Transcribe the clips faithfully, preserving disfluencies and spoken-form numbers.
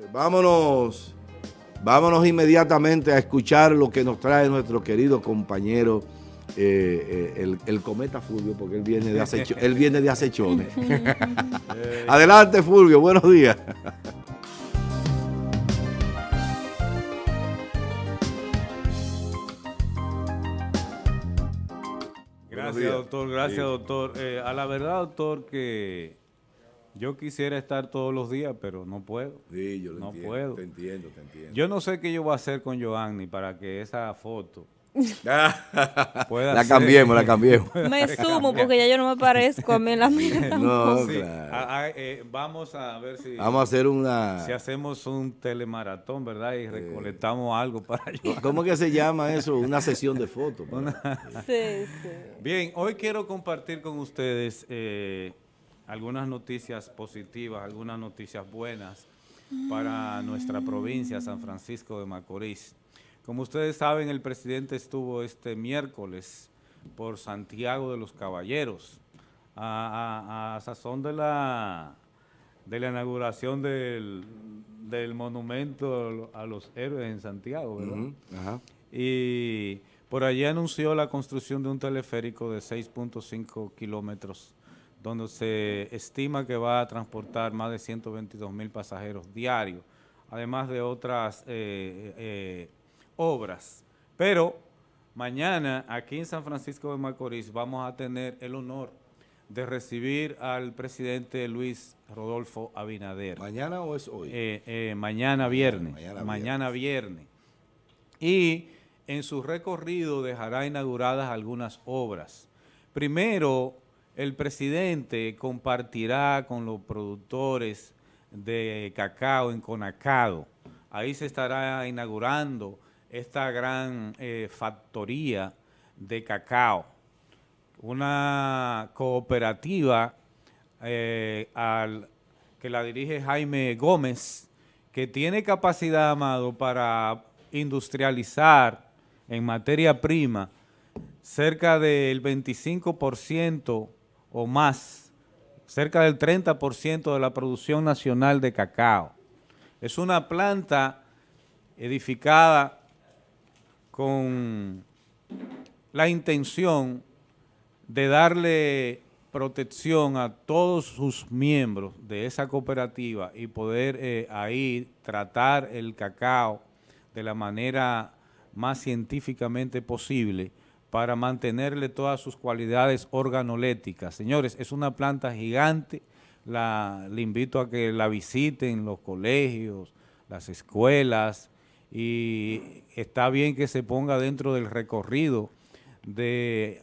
Entonces, vámonos, vámonos inmediatamente a escuchar lo que nos trae nuestro querido compañero, eh, eh, el, el cometa Fulvio, porque él viene de, acecho, él viene de acechones. Adelante, Fulvio, buenos días. Gracias, doctor. Gracias, doctor. Eh, a la verdad, doctor, que yo quisiera estar todos los días, pero no puedo. Sí, yo lo no entiendo, puedo. Te entiendo, te entiendo. Yo no sé qué yo voy a hacer con Giovanni para que esa foto pueda la ser, cambiemos, la cambiemos. Me sumo porque ya yo no me parezco a mí en la mía. No, sí, claro. a, a, eh, vamos a ver si... Vamos a hacer una... Si hacemos un telemaratón, ¿verdad? Y recolectamos eh. algo para Giovanni. ¿Cómo que se llama eso? Una sesión de fotos. Una... Sí, sí. Bien, hoy quiero compartir con ustedes... Eh, algunas noticias positivas, algunas noticias buenas para nuestra provincia, San Francisco de Macorís. Como ustedes saben, el presidente estuvo este miércoles por Santiago de los Caballeros, a, a, a sazón de la, de la inauguración del, del monumento a los héroes en Santiago, ¿verdad? Uh-huh. Ajá. Y por allí anunció la construcción de un teleférico de seis punto cinco kilómetros, donde se estima que va a transportar más de ciento veintidós mil pasajeros diarios, además de otras eh, eh, obras. Pero mañana aquí en San Francisco de Macorís vamos a tener el honor de recibir al presidente Luis Rodolfo Abinader. ¿Mañana o es hoy? Eh, eh, mañana viernes. Mañana, mañana viernes. viernes. Y en su recorrido dejará inauguradas algunas obras. Primero... El presidente compartirá con los productores de cacao en Conacado. Ahí se estará inaugurando esta gran eh, factoría de cacao, una cooperativa eh, al, que la dirige Jaime Gómez, que tiene capacidad, Amado, para industrializar en materia prima cerca del veinticinco por ciento o más, cerca del treinta por ciento de la producción nacional de cacao. Es una planta edificada con la intención de darle protección a todos sus miembros de esa cooperativa y poder eh, ahí tratar el cacao de la manera más científicamente posible, para mantenerle todas sus cualidades organoléticas. Señores, es una planta gigante, la, le invito a que la visiten los colegios, las escuelas, y está bien que se ponga dentro del recorrido de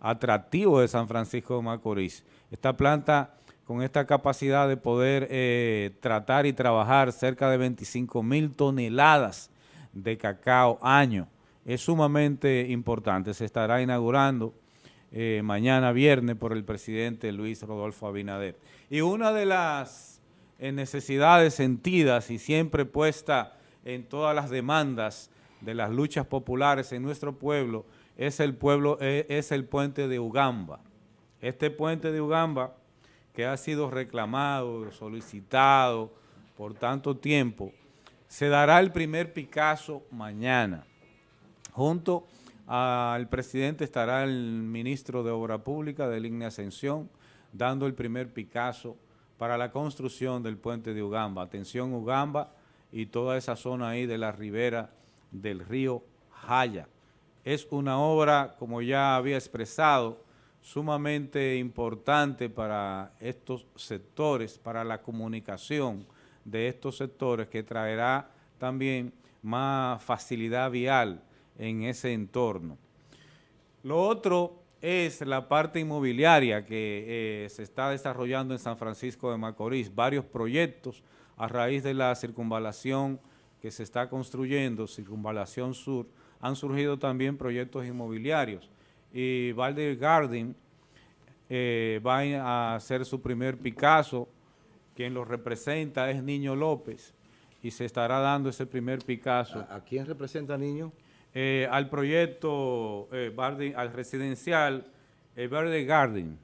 atractivo de San Francisco de Macorís. Esta planta, con esta capacidad de poder eh, tratar y trabajar cerca de veinticinco mil toneladas de cacao año, es sumamente importante. Se estará inaugurando eh, mañana viernes por el presidente Luis Rodolfo Abinader. Y una de las eh, necesidades sentidas y siempre puesta en todas las demandas de las luchas populares en nuestro pueblo es el, pueblo, eh, es el puente de Ugamba. Este puente de Ugamba, que ha sido reclamado, solicitado por tanto tiempo, se dará el primer picazo mañana. Junto al presidente estará el ministro de Obra Pública de Línea Ascensión dando el primer picazo para la construcción del puente de Ugamba. Atención Ugamba y toda esa zona ahí de la ribera del río Jaya. Es una obra, como ya había expresado, sumamente importante para estos sectores, para la comunicación de estos sectores, que traerá también más facilidad vial en ese entorno. Lo otro es la parte inmobiliaria que eh, se está desarrollando en San Francisco de Macorís, varios proyectos a raíz de la circunvalación que se está construyendo, Circunvalación Sur, han surgido también proyectos inmobiliarios y Valdez Garden eh, va a hacer su primer picazo, quien lo representa es Niño López y se estará dando ese primer picazo. ¿A, a quién representa Niño? Eh, al proyecto, eh, Bardi, al residencial, eh, Bardi Garden,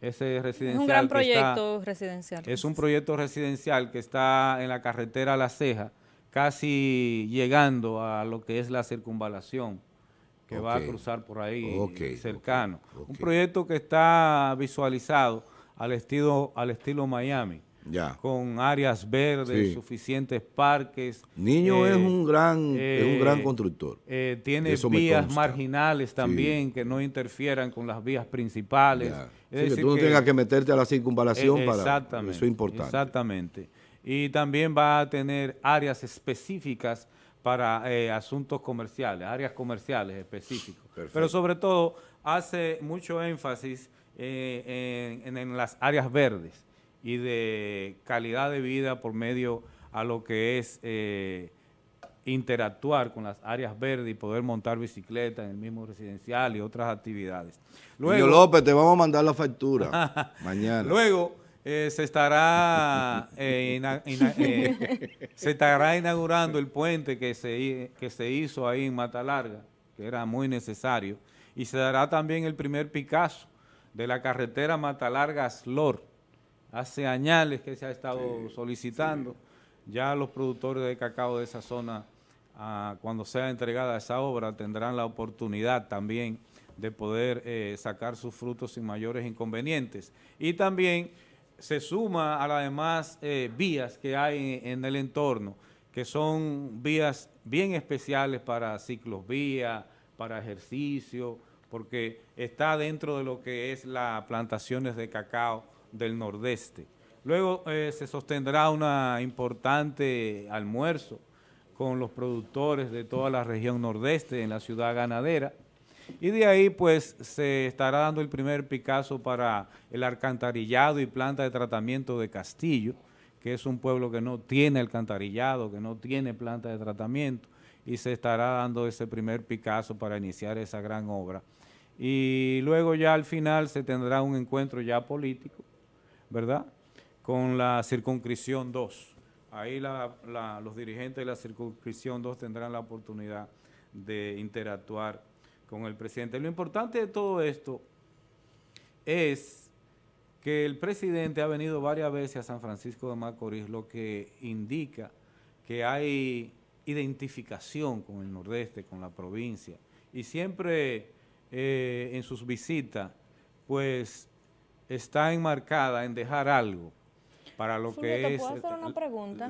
Ese residencial es un gran proyecto está, residencial. Es un proyecto residencial que está en la carretera La Ceja, casi llegando a lo que es la circunvalación, que okay. va a cruzar por ahí okay. cercano. Okay. Okay. Un proyecto que está visualizado al estilo, al estilo Miami, ya. con áreas verdes, sí. suficientes parques. Niño eh, es un gran, eh, es un gran constructor. Eh, tiene Eso vías marginales también sí. que no interfieran con las vías principales. Ya. Es sí, decir que tú no que, tengas que meterte a la circunvalación eh, exactamente, para eso es importante. Exactamente. Y también va a tener áreas específicas para eh, asuntos comerciales, áreas comerciales específicas. Perfecto. Pero sobre todo hace mucho énfasis eh, en, en las áreas verdes y de calidad de vida por medio a lo que es eh, interactuar con las áreas verdes y poder montar bicicleta en el mismo residencial y otras actividades. Luego, Niño López, te vamos a mandar la factura mañana. Luego eh, se, estará, eh, ina, ina, eh, se estará inaugurando el puente que se, que se hizo ahí en Mata Larga, que era muy necesario, y se dará también el primer picazo de la carretera Mata Larga-Lor. Hace añales que se ha estado sí, solicitando, sí. ya los productores de cacao de esa zona, ah, cuando sea entregada esa obra, tendrán la oportunidad también de poder eh, sacar sus frutos sin mayores inconvenientes. Y también se suma a las demás eh, vías que hay en, en el entorno, que son vías bien especiales para ciclovía, para ejercicio, porque está dentro de lo que es las plantaciones de cacao del nordeste. Luego eh, se sostendrá una importante almuerzo con los productores de toda la región nordeste en la ciudad ganadera y de ahí pues se estará dando el primer picazo para el alcantarillado y planta de tratamiento de Castillo, que es un pueblo que no tiene alcantarillado, que no tiene planta de tratamiento, y se estará dando ese primer picazo para iniciar esa gran obra. Y luego ya al final se tendrá un encuentro ya político, ¿verdad? Con la circunscripción dos. Ahí la, la, los dirigentes de la circunscripción dos tendrán la oportunidad de interactuar con el presidente. Lo importante de todo esto es que el presidente ha venido varias veces a San Francisco de Macorís, lo que indica que hay identificación con el nordeste, con la provincia, y siempre eh, en sus visitas, pues, está enmarcada en dejar algo para lo que es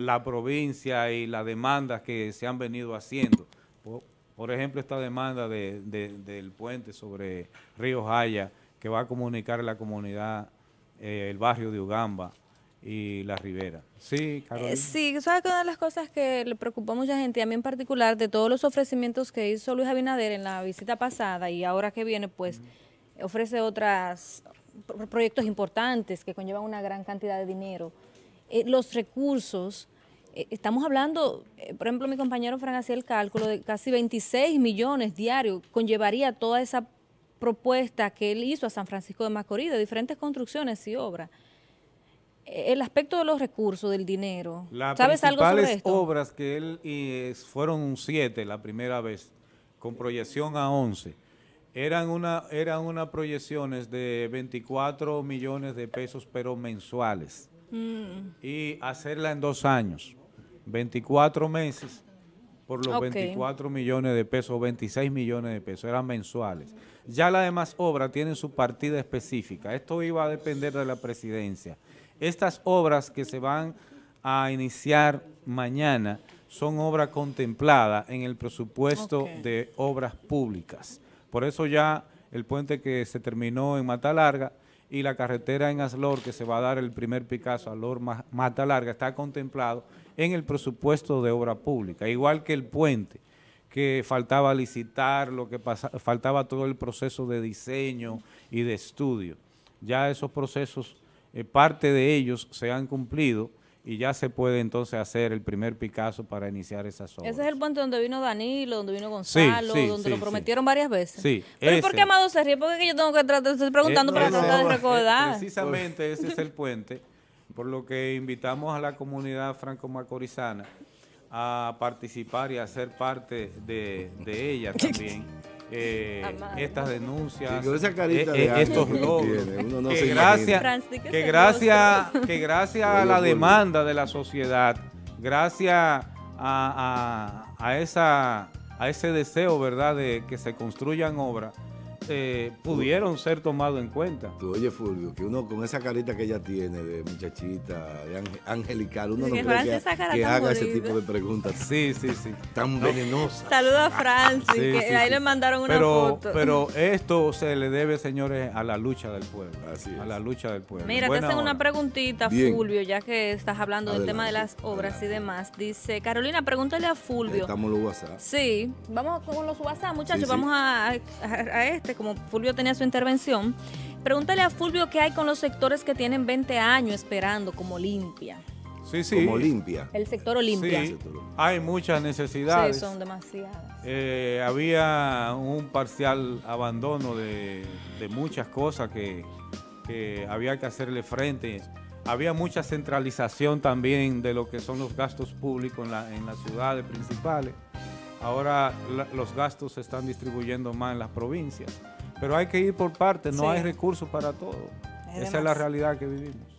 la provincia y las demandas que se han venido haciendo. Por, por ejemplo, esta demanda de, de, del puente sobre Río Jaya, que va a comunicar la comunidad, eh, el barrio de Ugamba y la ribera. Sí, Carolina. Eh, sí, sabes que una de las cosas que le preocupó a mucha gente, y a mí en particular, de todos los ofrecimientos que hizo Luis Abinader en la visita pasada y ahora que viene, pues, mm. ofrece otras... proyectos importantes que conllevan una gran cantidad de dinero, eh, los recursos, eh, estamos hablando, eh, por ejemplo mi compañero Fran hacía el cálculo de casi veintiséis millones diarios, conllevaría toda esa propuesta que él hizo a San Francisco de Macorís, de diferentes construcciones y obras. Eh, el aspecto de los recursos, del dinero, la ¿sabes algo sobre esto? Las obras que él y fueron siete la primera vez, con proyección a once, Eran una, eran unas proyecciones de veinticuatro millones de pesos, pero mensuales. Mm. Y hacerla en dos años, veinticuatro meses, por los okay. veinticuatro millones de pesos, veintiséis millones de pesos, eran mensuales. Ya las demás obras tienen su partida específica. Esto iba a depender de la presidencia. Estas obras que se van a iniciar mañana son obras contempladas en el presupuesto okay. de obras públicas. Por eso ya el puente que se terminó en Mata Larga y la carretera en Aslor, que se va a dar el primer picazo a Lor Mata Larga, está contemplado en el presupuesto de obra pública. Igual que el puente, que faltaba licitar, lo que pasaba, faltaba todo el proceso de diseño y de estudio. Ya esos procesos, eh, parte de ellos se han cumplido, y ya se puede entonces hacer el primer picazo para iniciar esas obras. Ese es el puente donde vino Danilo, donde vino Gonzalo, sí, sí, donde sí, lo prometieron sí. varias veces. Sí, pero ¿por qué Amado se ríe? Porque yo tengo que tratar, estoy preguntando para tratar de recordar. Precisamente ese es el puente, por lo que invitamos a la comunidad franco-macorizana a participar y a ser parte de, de ella también. eh, estas denuncias, sí, esa carita eh, de estos logros, no no que, gracias, que, gracias, que gracias a la demanda de la sociedad, gracias a, a, a, esa, a ese deseo, ¿verdad?, de que se construyan obras, Eh, pudieron ser tomados en cuenta. Tú, oye, Fulvio, que uno con esa carita que ella tiene de muchachita, de angelical, uno porque no cree que, que haga bonita ese tipo de preguntas. Sí, sí, sí. Tan no. venenosa. Saludos a Francis, sí, que sí, ahí sí. le mandaron una pero, foto. Pero esto se le debe, señores, a la lucha del pueblo. Así es. A la lucha del pueblo. Mira, Buena te hacen hora. una preguntita, Bien. Fulvio, ya que estás hablando Adelante. del tema de las obras Adelante. y demás. Dice, Carolina, pregúntale a Fulvio. Estamos los WhatsApp. Sí, vamos con los WhatsApp, muchachos. Sí, sí. Vamos a, a, a este. como Fulvio tenía su intervención, pregúntale a Fulvio qué hay con los sectores que tienen veinte años esperando, como Olimpia. Sí, sí. Como Olimpia. El sector Olimpia. Sí, hay muchas necesidades. Sí, son demasiadas. Eh, había un parcial abandono de, de muchas cosas que, que había que hacerle frente. Había mucha centralización también de lo que son los gastos públicos en, la, en las ciudades principales. Ahora la, los gastos se están distribuyendo más en las provincias. Pero hay que ir por partes, no sí. hay recursos para todo. Además, esa es la realidad que vivimos.